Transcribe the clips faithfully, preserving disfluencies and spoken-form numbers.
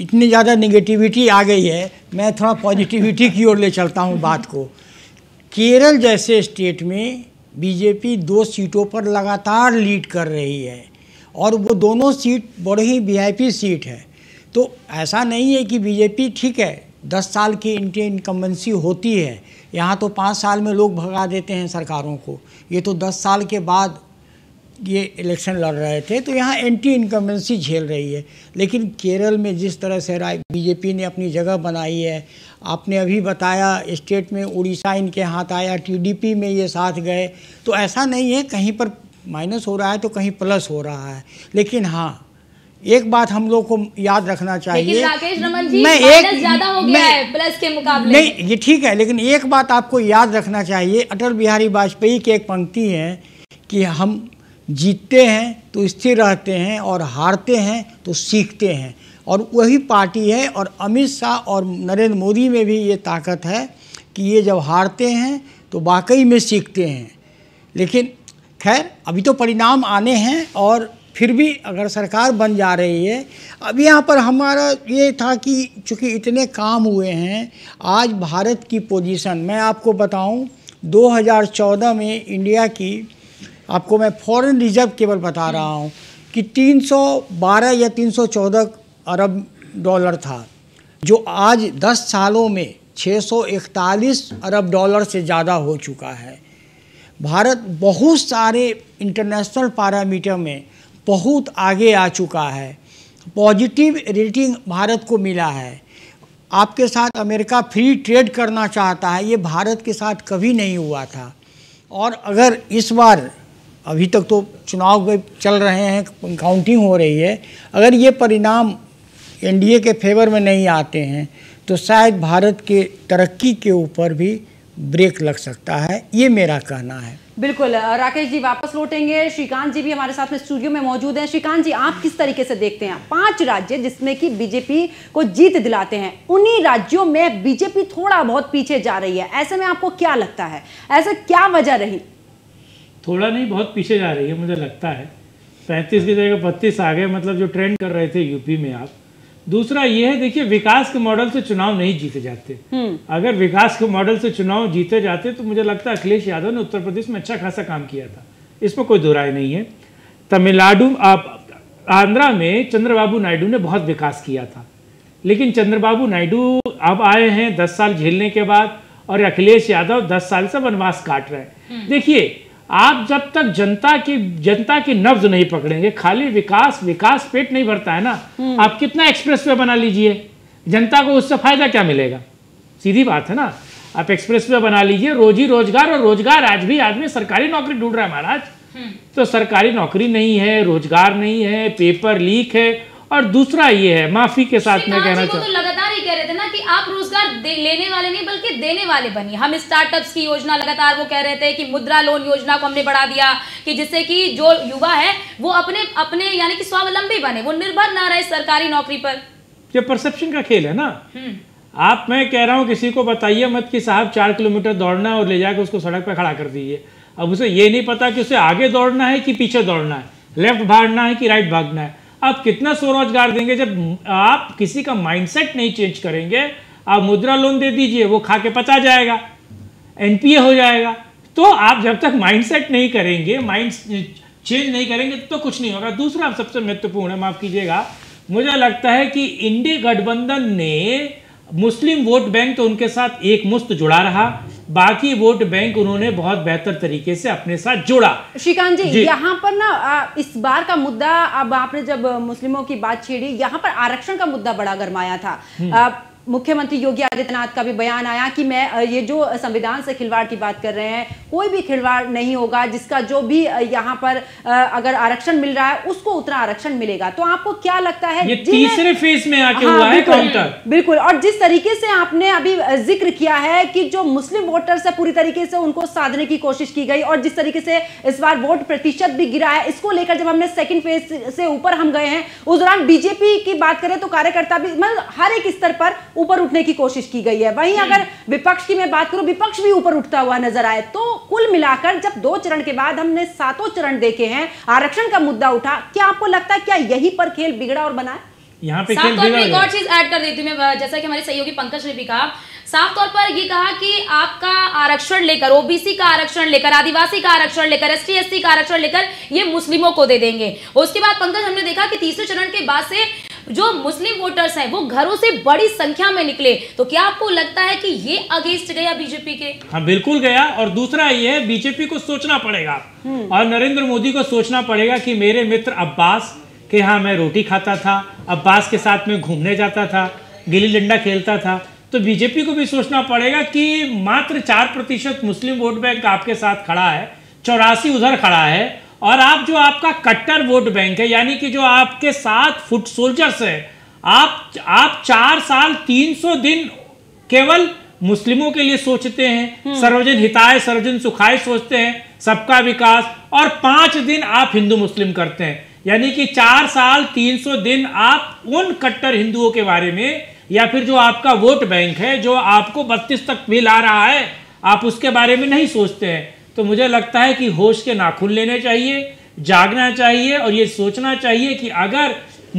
इतनी ज़्यादा निगेटिविटी आ गई है, मैं थोड़ा पॉजिटिविटी की ओर ले चलता हूँ बात को। केरल जैसे स्टेट में बीजेपी दो सीटों पर लगातार लीड कर रही है और वो दोनों सीट बड़ी ही वीआईपी सीट है। तो ऐसा नहीं है कि बीजेपी, ठीक है, दस साल की इनकी इनकम्बेंसी होती है, यहाँ तो पाँच साल में लोग भगा देते हैं सरकारों को, ये तो दस साल के बाद ये इलेक्शन लड़ रहे थे, तो यहाँ एंटी इनकम्बेंसी झेल रही है। लेकिन केरल में जिस तरह से बीजेपी ने अपनी जगह बनाई है, आपने अभी बताया स्टेट में उड़ीसा इनके हाथ आया, टीडीपी में ये साथ गए, तो ऐसा नहीं है कहीं पर माइनस हो रहा है तो कहीं प्लस हो रहा है। लेकिन हाँ, एक बात हम लोग को याद रखना चाहिए, राकेश रमन जी, मैं एक ज़्यादा हो गया है प्लस के मुकाबले, नहीं ये ठीक है, लेकिन एक बात आपको याद रखना चाहिए। अटल बिहारी वाजपेयी की एक पंक्ति है कि हम जीतते हैं तो स्थिर रहते हैं और हारते हैं तो सीखते हैं, और वही पार्टी है। और अमित शाह और नरेंद्र मोदी में भी ये ताकत है कि ये जब हारते हैं तो वाकई में सीखते हैं। लेकिन खैर, अभी तो परिणाम आने हैं और फिर भी अगर सरकार बन जा रही है। अब यहाँ पर हमारा ये था कि चूँकि इतने काम हुए हैं, आज भारत की पोजीशन मैं आपको बताऊँ, दो हज़ार चौदह में इंडिया की, आपको मैं फॉरेन रिजर्व केवल बता रहा हूँ, कि तीन सौ बारह या तीन सौ चौदह अरब डॉलर था, जो आज दस सालों में छह सौ इकतालीस अरब डॉलर से ज़्यादा हो चुका है। भारत बहुत सारे इंटरनेशनल पैरामीटर में बहुत आगे आ चुका है, पॉजिटिव रेटिंग भारत को मिला है। आपके साथ अमेरिका फ्री ट्रेड करना चाहता है, ये भारत के साथ कभी नहीं हुआ था। और अगर इस बार, अभी तक तो चुनाव चल रहे हैं, काउंटिंग हो रही है, अगर ये परिणाम एनडीए के फेवर में नहीं आते हैं तो शायद भारत के तरक्की के ऊपर भी ब्रेक लग सकता है, ये मेरा कहना है। बिल्कुल, राकेश जी वापस लौटेंगे, श्रीकांत जी भी हमारे साथ में स्टूडियो में मौजूद हैं। श्रीकांत जी, आप किस तरीके से देखते हैं, पांच राज्य जिसमें कि बीजेपी को जीत दिलाते हैं, उन्हीं राज्यों में बीजेपी थोड़ा बहुत पीछे जा रही है, ऐसे में आपको क्या लगता है, ऐसा क्या वजह रही? थोड़ा नहीं, बहुत पीछे जा रही है मुझे लगता है। पैंतीस की जगह बत्तीस आ गए, मतलब जो ट्रेंड कर रहे थे यूपी में आप। दूसरा ये है, देखिए, विकास के मॉडल से चुनाव नहीं जीते जाते। अगर विकास के मॉडल से चुनाव जीते जाते तो मुझे लगता है अखिलेश यादव ने उत्तर प्रदेश में अच्छा खासा काम किया था, इसमें कोई दो राय नहीं है। तमिलनाडु, आप आंध्रा में चंद्रबाबू नायडू ने बहुत विकास किया था, लेकिन चंद्रबाबू नायडू अब आए हैं दस साल झेलने के बाद, और अखिलेश यादव दस साल से वनवास काट रहे हैं। देखिए, आप जब तक जनता की जनता की नब्ज नहीं पकड़ेंगे, खाली विकास विकास पेट नहीं भरता है ना। आप कितना एक्सप्रेस वे बना लीजिए, जनता को उससे फायदा क्या मिलेगा, सीधी बात है ना। आप एक्सप्रेस वे बना लीजिए, रोजी रोजगार, और रोजगार आज भी आदमी सरकारी नौकरी ढूंढ रहा है महाराज, तो सरकारी नौकरी नहीं है, रोजगार नहीं है, पेपर लीक है। और दूसरा ये है, माफी के साथ में कहना चाहूँ, तो लगातार ये कह रहे थे ना कि आप रोजगार लेने वाले नहीं बल्कि देने वाले बनिए। हम स्टार्टअप्स की योजना, लगातार वो कह रहे थे कि मुद्रा लोन योजना को हमने बढ़ा दिया कि जिससे कि जो युवा है वो अपने अपने यानी कि स्वावलंबी बने, वो निर्भर ना रहे सरकारी नौकरी पर। ये परसेप्शन का खेल है ना। आप, मैं कह रहा हूँ, किसी को बताइए मत कि साहब चार किलोमीटर दौड़ना है और ले जाकर उसको सड़क पर खड़ा कर दीजिए। अब उसे ये नहीं पता कि उसे आगे दौड़ना है कि पीछे दौड़ना है, लेफ्ट भागना है कि राइट भागना है। आप कितना स्वरोजगार देंगे जब आप किसी का माइंडसेट नहीं चेंज करेंगे। आप मुद्रा लोन दे दीजिए, वो खा के पचा जाएगा, एनपीए हो जाएगा। तो आप जब तक माइंडसेट नहीं करेंगे, माइंड चेंज नहीं करेंगे, तो कुछ नहीं होगा। दूसरा, आप सबसे महत्वपूर्ण है, माफ कीजिएगा, मुझे लगता है कि इंडी गठबंधन ने मुस्लिम वोट बैंक तो उनके साथ एक मुश्त जुड़ा रहा, बाकी वोट बैंक उन्होंने बहुत बेहतर तरीके से अपने साथ जोड़ा। श्रीकांत जी, जी। यहाँ पर ना इस बार का मुद्दा, अब आपने जब मुस्लिमों की बात छेड़ी, यहाँ पर आरक्षण का मुद्दा बड़ा गरमाया था। मुख्यमंत्री योगी आदित्यनाथ का भी बयान आया कि मैं ये जो संविधान से खिलवाड़ की बात कर रहे हैं, कोई भी खिलवाड़ नहीं होगा, जिसका जो भी यहाँ पर अगर आरक्षण मिल रहा है उसको उतना आरक्षण मिलेगा। तो आपको क्या लगता है ये तीसरे फेज में आके हुआ है काउंटर? बिल्कुल, और जिस तरीके से आपने अभी जिक्र किया है कि जो मुस्लिम वोटर्स है पूरी तरीके से उनको साधने की कोशिश की गई, और जिस तरीके से इस बार वोट प्रतिशत भी गिरा है, इसको लेकर जब हमने सेकेंड फेज से ऊपर हम गए हैं, उस दौरान बीजेपी की बात करें तो कार्यकर्ता भी, मतलब हर एक स्तर पर ऊपर उठने की कोशिश की गई है। वहीं अगर विपक्ष की मैं बात करूं, विपक्ष भी ऊपर उठता हुआ नजर आए। तो कुल मिलाकर जब दो चरण के बाद हमने सातों चरण देखे हैं, आरक्षण का मुद्दा उठा, क्या आपको लगता है क्या यही पर खेल बिगड़ा और बना है? यहाँ पे साफ तौर पर एक और चीज ऐड कर देती हूँ मैं, जैसा कि हमारे सहयोगी पंकज ने भी कहा, साफ तौर पर ये कहा कि आपका आरक्षण लेकर, ओबीसी का आरक्षण लेकर, आदिवासी का आरक्षण लेकर, एसटी एससी का आरक्षण लेकर ये मुस्लिमों को दे देंगे। उसके बाद पंकज हमने देखा कि तीसरे चरण के बाद से जो मुस्लिम वोटर्स हैं वो घरों से बड़ी संख्या में निकले, तो क्या आपको लगता है कि ये अगेंस्ट गया बीजेपी के? हाँ बिल्कुल गया। और दूसरा ये बीजेपी को सोचना पड़ेगा और नरेंद्र मोदी को सोचना पड़ेगा कि मेरे मित्र अब्बास के यहाँ मैं रोटी खाता था, अब्बास के साथ मैं घूमने जाता था, गिल्ली डंडा खेलता था, तो बीजेपी को भी सोचना पड़ेगा कि मात्र चार प्रतिशत मुस्लिम वोट बैंक आपके साथ खड़ा है, चौरासी उधर खड़ा है, और आप जो आपका कट्टर वोट बैंक है यानी कि जो आपके साथ फुट सोल्जर्स है, आप आप चार साल तीन सौ दिन केवल मुस्लिमों के लिए सोचते हैं, सर्वजन हिताय सर्वजन सुखाय सोचते हैं, सबका विकास, और पाँच दिन आप हिंदू मुस्लिम करते हैं। यानी कि चार साल तीन सौ दिन आप उन कट्टर हिंदुओं के बारे में, या फिर जो आपका वोट बैंक है जो आपको बत्तीस तक भी ला रहा है, आप उसके बारे में नहीं सोचते हैं। तो मुझे लगता है कि होश के नाखून लेने चाहिए, जागना चाहिए और ये सोचना चाहिए कि अगर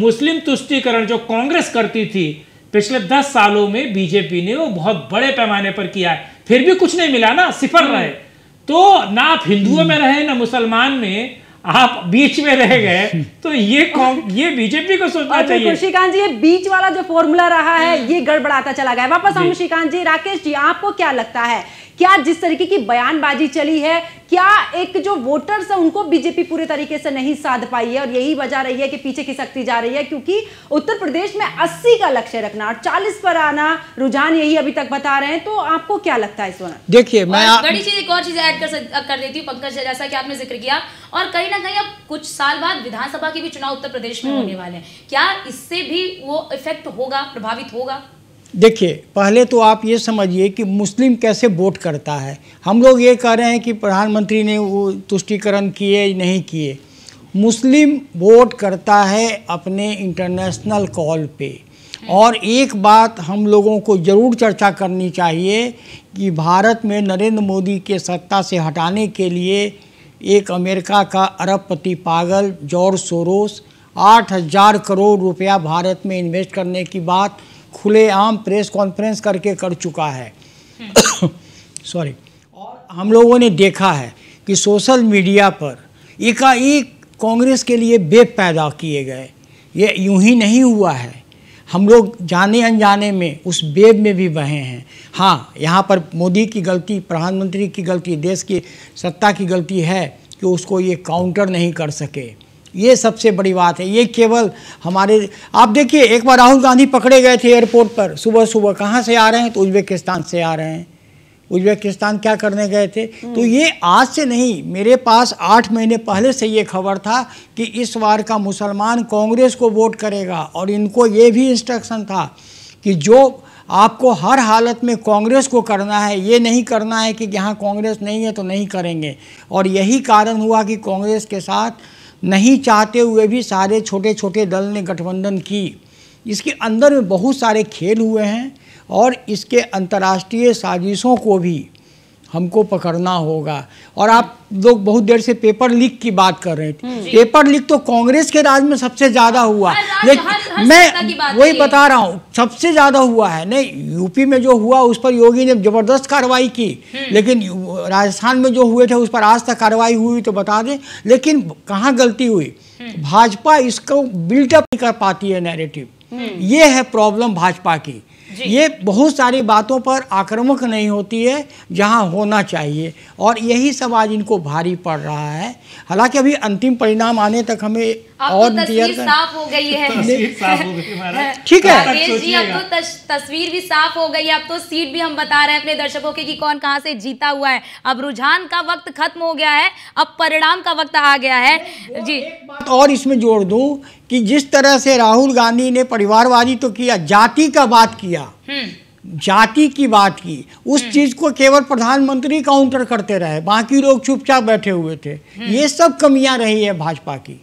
मुस्लिम तुष्टीकरण जो कांग्रेस करती थी पिछले दस सालों में, बीजेपी ने वो बहुत बड़े पैमाने पर किया है, फिर भी कुछ नहीं मिला ना, सिफर रहे, तो ना आप हिंदुओं में रहे ना मुसलमान में, आप बीच में रह गए। तो ये ये बीजेपी को सोचना चाहिए। श्रीकांत जी, ये बीच वाला जो फॉर्मूला रहा है ये गड़बड़ाता चला गया। वापस आऊं श्रीकांत जी, राकेश जी, आपको क्या लगता है, क्या जिस तरीके की बयानबाजी चली है, क्या एक जो वोटर्स है उनको बीजेपी पूरे तरीके से नहीं साध पाई है और यही वजह रही है कि पीछे खिसकती जा रही है? क्योंकि उत्तर प्रदेश में अस्सी का लक्ष्य रखना और चालीस पर आना, रुझान यही अभी तक बता रहे हैं, तो आपको क्या लगता है इस बार? देखिए, मैं बड़ी चीज एक और चीज ऐड कर, कर देती हूँ पंकज, जैसा कि आपने जिक्र किया, और कहीं ना कहीं अब कुछ साल बाद विधानसभा के भी चुनाव उत्तर प्रदेश में होने वाले हैं, क्या इससे भी वो इफेक्ट होगा, प्रभावित होगा? देखिए, पहले तो आप ये समझिए कि मुस्लिम कैसे वोट करता है। हम लोग ये कह रहे हैं कि प्रधानमंत्री ने वो तुष्टीकरण किए नहीं किए, मुस्लिम वोट करता है अपने इंटरनेशनल कॉल पे। और एक बात हम लोगों को ज़रूर चर्चा करनी चाहिए कि भारत में नरेंद्र मोदी के सत्ता से हटाने के लिए एक अमेरिका का अरबपति पागल जॉर्ज सोरोस आठ हज़ार करोड़ रुपया भारत में इन्वेस्ट करने की बात खुलेआम प्रेस कॉन्फ्रेंस करके कर चुका है। सॉरी। और हम लोगों ने देखा है कि सोशल मीडिया पर एकाएक कांग्रेस के लिए बेब पैदा किए गए, ये यूं ही नहीं हुआ है, हम लोग जाने अनजाने में उस बेब में भी बहे हैं। हाँ, यहाँ पर मोदी की गलती, प्रधानमंत्री की गलती, देश की सत्ता की गलती है कि उसको ये काउंटर नहीं कर सके, ये सबसे बड़ी बात है। ये केवल हमारे, आप देखिए, एक बार राहुल गांधी पकड़े गए थे एयरपोर्ट पर सुबह सुबह, कहाँ से आ रहे हैं? तो उज्बेकिस्तान से आ रहे हैं। उज्बेकिस्तान क्या करने गए थे? तो ये आज से नहीं, मेरे पास आठ महीने पहले से ये खबर था कि इस बार का मुसलमान कांग्रेस को वोट करेगा, और इनको ये भी इंस्ट्रक्शन था कि जो आपको हर हालत में कांग्रेस को करना है, ये नहीं करना है कि यहाँ कांग्रेस नहीं है तो नहीं करेंगे। और यही कारण हुआ कि कांग्रेस के साथ नहीं चाहते हुए भी सारे छोटे छोटे दल ने गठबंधन की। इसके अंदर में बहुत सारे खेल हुए हैं और इसके अंतर्राष्ट्रीय साजिशों को भी हमको पकड़ना होगा। और आप लोग बहुत देर से पेपर लीक की बात कर रहे थे, पेपर लीक तो कांग्रेस के राज में सबसे ज़्यादा हुआ, लेकिन मैं वही बता रहा हूँ, सबसे ज़्यादा हुआ है। नहीं, यूपी में जो हुआ उस पर योगी ने ज़बरदस्त कार्रवाई की, लेकिन राजस्थान में जो हुए थे उस पर आज तक कार्रवाई हुई तो बता दें, लेकिन कहाँ गलती हुई? भाजपा इसको बिल्टअप नहीं कर पाती है नैरेटिव, ये है प्रॉब्लम भाजपा की। ये बहुत सारी बातों पर आक्रामक नहीं होती है जहां होना चाहिए, और यही सब आज इनको भारी पड़ रहा है। हालांकि अभी अंतिम परिणाम आने तक हमें और तस्वीर साफ हो गई है, ठीक है, अब तो तस्वीर भी साफ हो गई है, अब तो सीट भी हम बता रहे हैं अपने दर्शकों के कि कौन कहां से जीता हुआ है। अब रुझान का वक्त खत्म हो गया है, अब परिणाम का वक्त आ गया है। जी, और इसमें जोड़ दूं कि जिस तरह से राहुल गांधी ने परिवारवादी तो किया, जाति का बात किया, जाति की बात की, उस चीज को केवल प्रधानमंत्री काउंटर करते रहे, बाकी लोग चुपचाप बैठे हुए थे। ये सब कमियां रही है भाजपा की।